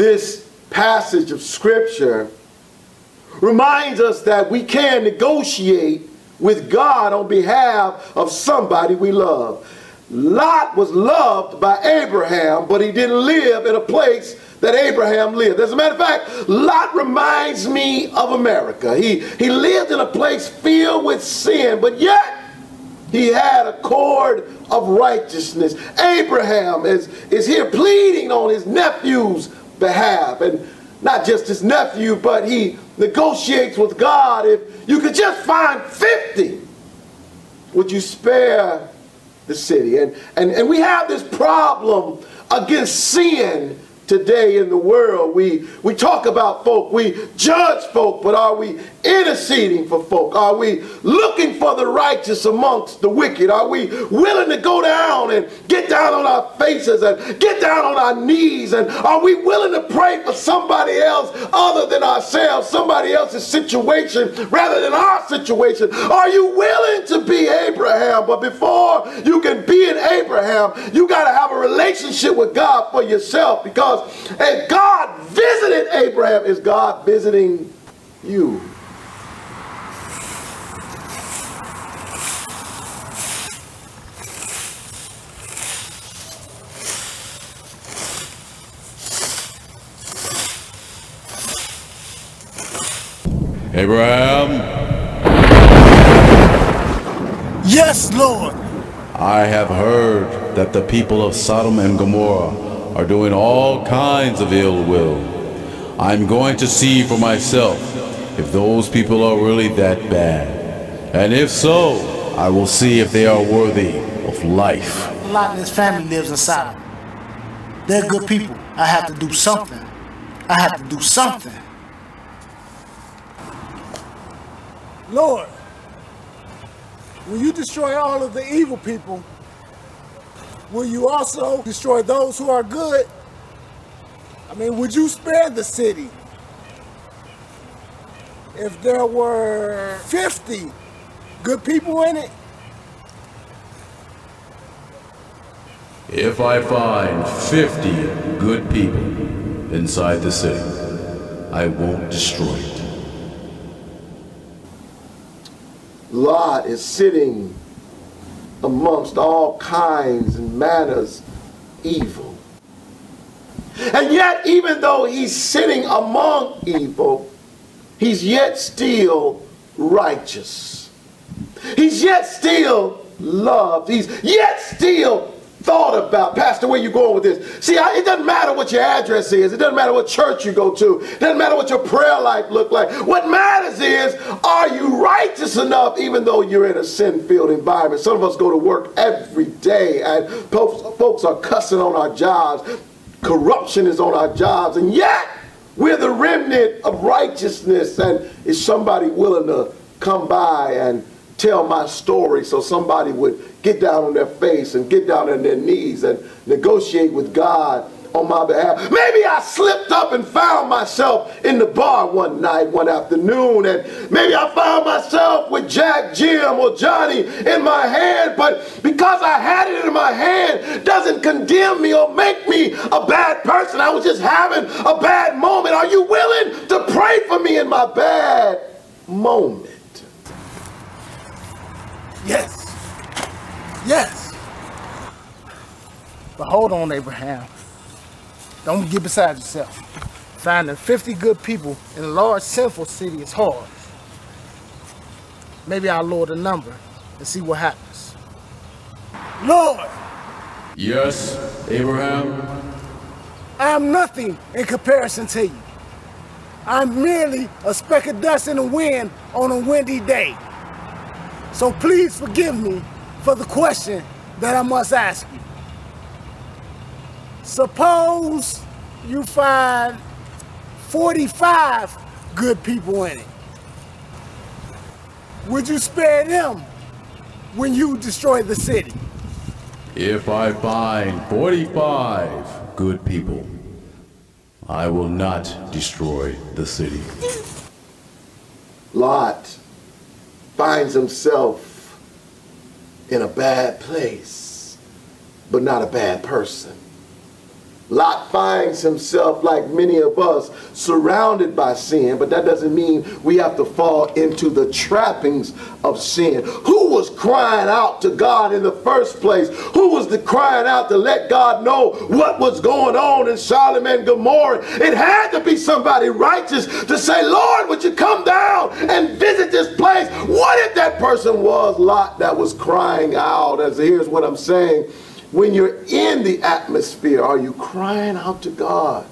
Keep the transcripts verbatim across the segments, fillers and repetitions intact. this passage of Scripture reminds us that we can negotiate with God on behalf of somebody we love. Lot was loved by Abraham, but he didn't live in a place that Abraham lived. As a matter of fact, Lot reminds me of America. He, he lived in a place filled with sin, but yet he had a cord of righteousness. Abraham is, is here pleading on his nephew's behalf, and not just his nephew, but he negotiates with God. If you could just find fifty, would you spare the city? And, and, and we have this problem against sin today in the world. We, we talk about folk, we judge folk, but are we interceding for folk? Are we looking for the righteous amongst the wicked? Are we willing to go down and get down on our faces and get down on our knees? And are we willing to pray for somebody else other than ourselves, somebody else's situation rather than our situation? Are you willing to be Abraham? But before you can be an Abraham, you got to have a relationship with God for yourself, because and God visited Abraham. Is God visiting you? Abraham. Yes, Lord. I have heard that the people of Sodom and Gomorrah are doing all kinds of ill will. I'm going to see for myself if those people are really that bad. And if so, I will see if they are worthy of life. Lot and his family lives in Sodom. They're good people. I have to do something. I have to do something. Lord, when you destroy all of the evil people, will you also destroy those who are good? I mean, would you spare the city? If there were fifty good people in it? If I find fifty good people inside the city, I won't destroy it. Lot is sitting amongst all kinds and manners evil. And yet, even though he's sitting among evil, he's yet still righteous. He's yet still loved. He's yet still thought about. Pastor, where you going with this? See, I, it doesn't matter what your address is. It doesn't matter what church you go to. It doesn't matter what your prayer life looks like. What matters is, are you righteous enough even though you're in a sin-filled environment? Some of us go to work every day and folks, folks are cussing on our jobs. Corruption is on our jobs. And yet, we're the remnant of righteousness. And is somebody willing to come by and tell my story so somebody would get down on their face and get down on their knees and negotiate with God on my behalf? Maybe I slipped up and found myself in the bar one night, one afternoon, and maybe I found myself with Jack, Jim, or Johnny in my hand, but because I had it in my hand doesn't condemn me or make me a bad person. I was just having a bad moment. Are you willing to pray for me in my bad moment? Yes. Yes. But hold on, Abraham. Don't get beside yourself. Finding fifty good people in a large sinful city is hard. Maybe I'll lower the number and see what happens. Lord! Yes, Abraham? I am nothing in comparison to you. I'm merely a speck of dust in the wind on a windy day. So please forgive me for the question that I must ask you. Suppose you find forty-five good people in it. Would you spare them when you destroy the city? If I find forty-five good people, I will not destroy the city. Lot finds himself in a bad place, but not a bad person. Lot finds himself, like many of us, surrounded by sin, but that doesn't mean we have to fall into the trappings of sin. Who was crying out to God in the first place? Who was the crying out to let God know what was going on in Sodom and Gomorrah? It had to be somebody righteous to say, Lord, would you come down and visit this place? What if that person was Lot that was crying out? As here's what I'm saying. When you're in the atmosphere, are you crying out to God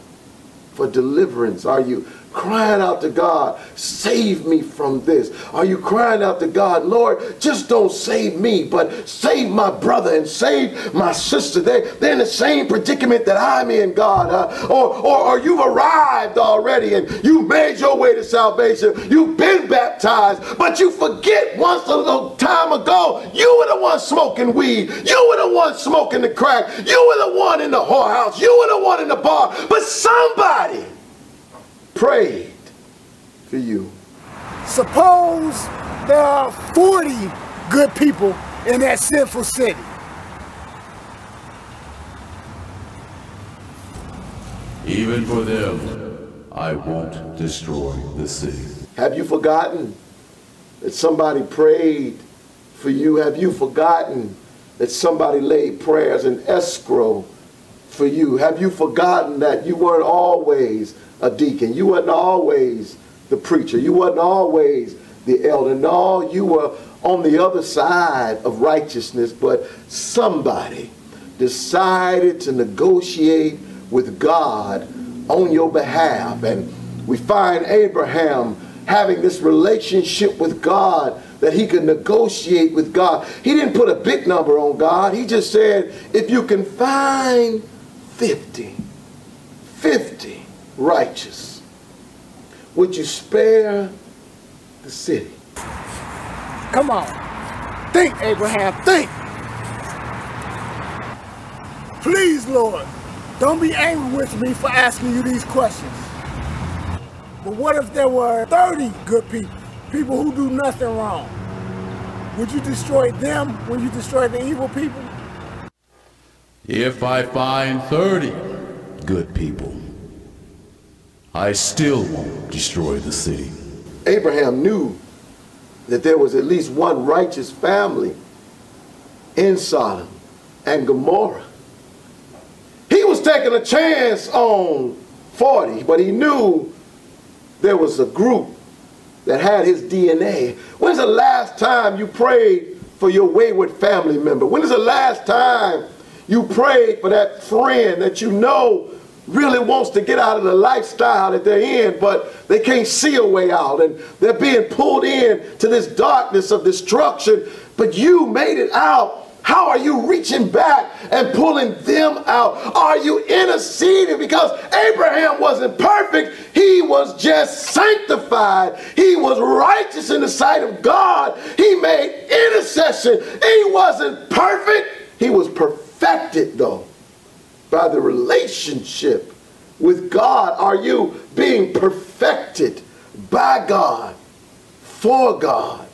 for deliverance? Are you crying out to God, save me from this? Are you crying out to God, Lord, just don't save me, but save my brother and save my sister? They, they're in the same predicament that I'm in, God. Uh, or, or, or you've arrived already and you've made your way to salvation. You've been baptized, but you forget once a little time ago, you were the one smoking weed. You were the one smoking the crack. You were the one in the whorehouse. You were the one in the bar. But somebody prayed for you. Suppose there are forty good people in that sinful city. Even for them, I won't destroy the city. Have you forgotten that somebody prayed for you? Have you forgotten that somebody laid prayers in escrow for you? Have you forgotten that you weren't always a deacon? You weren't always the preacher. You weren't always the elder. No, you were on the other side of righteousness, but somebody decided to negotiate with God on your behalf. And we find Abraham having this relationship with God that he could negotiate with God. He didn't put a big number on God. He just said, if you can find fifty, fifty righteous, would you spare the city? Come on. Think, Abraham, think. Please, Lord, don't be angry with me for asking you these questions. But what if there were thirty good people, people who do nothing wrong? Would you destroy them when you destroy the evil people? If I find thirty good people, I still won't destroy the city. Abraham knew that there was at least one righteous family in Sodom and Gomorrah. He was taking a chance on forty, but he knew there was a group that had his D N A. When's the last time you prayed for your wayward family member? When is the last time you prayed for that friend that you know really wants to get out of the lifestyle that they're in, but they can't see a way out, and they're being pulled in to this darkness of destruction, but you made it out? How are you reaching back and pulling them out? Are you interceding? Because Abraham wasn't perfect. He was just sanctified. He was righteous in the sight of God. He made intercession. He wasn't perfect. He was perfected, though, by the relationship with God. Are you being perfected by God, for God,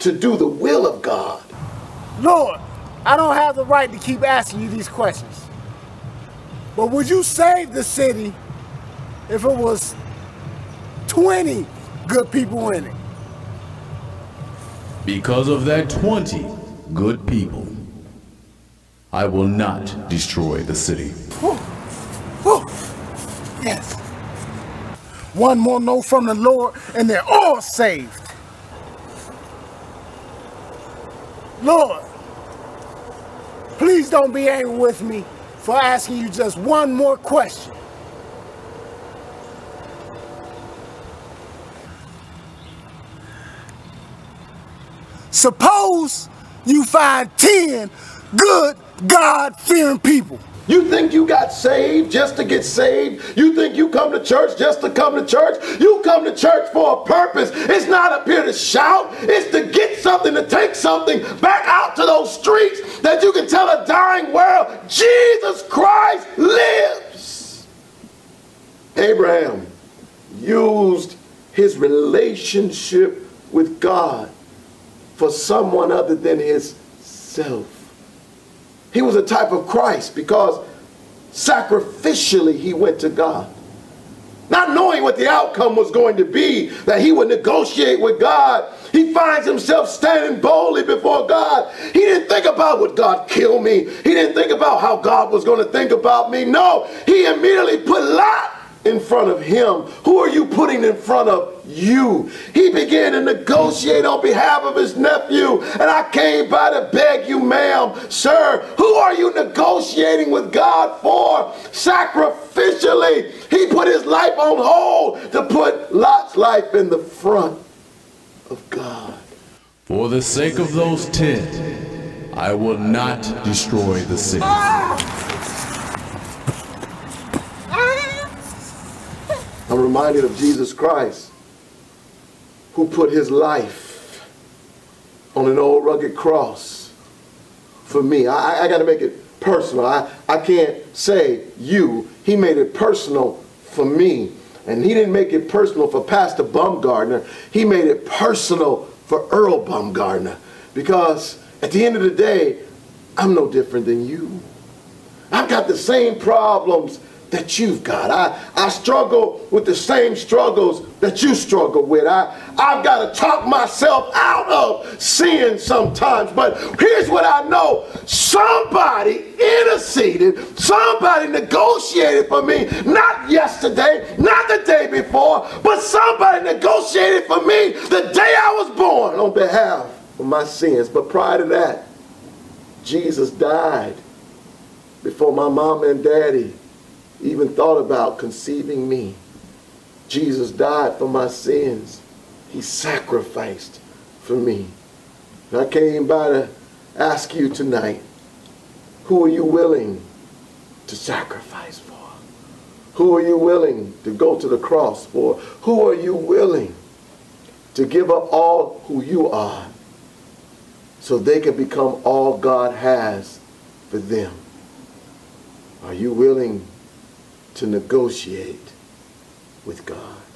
to do the will of God? Lord, I don't have the right to keep asking you these questions, but would you save the city if it was twenty good people in it? Because of that twenty good people, I will not destroy the city. Whew. Whew. Yes. One more no from the Lord and they're all saved. Lord, please don't be angry with me for asking you just one more question. Suppose you find ten good God-fearing people. You think you got saved just to get saved? You think you come to church just to come to church? You come to church for a purpose. It's not up here to shout. It's to get something, to take something back out to those streets that you can tell a dying world, Jesus Christ lives. Abraham used his relationship with God for someone other than himself. He was a type of Christ, because Sacrificially, he went to God. Not knowing what the outcome was going to be, that he would negotiate with God. He finds himself standing boldly before God. He didn't think about, would God kill me? He didn't think about how God was going to think about me. No, he immediately put Lot in front of him. Who are you putting in front of you? He began to negotiate on behalf of his nephew. And I came by to beg you, ma'am, sir, who are you negotiating with God for? Sacrificially, he put his life on hold to put Lot's life in the front of God. For the sake of those ten, I will not destroy the city. I'm reminded of Jesus Christ, who put his life on an old rugged cross for me. I, I got to make it personal. I, I can't say you. He made it personal for me. And he didn't make it personal for Pastor Bumgardner. He made it personal for Earl Bumgardner. Because at the end of the day, I'm no different than you. I've got the same problems that you've got. I, I struggle with the same struggles that you struggle with. I, I've got to talk myself out of sin sometimes. But here's what I know. Somebody interceded. Somebody negotiated for me. Not yesterday, not the day before, but somebody negotiated for me the day I was born on behalf of my sins. But prior to that, Jesus died before my mom and daddy even thought about conceiving me. Jesus died for my sins. He sacrificed for me. And I came by to ask you tonight, who are you willing to sacrifice for? Who are you willing to go to the cross for? Who are you willing to give up all who you are so they can become all God has for them? Are you willing to negotiate with God?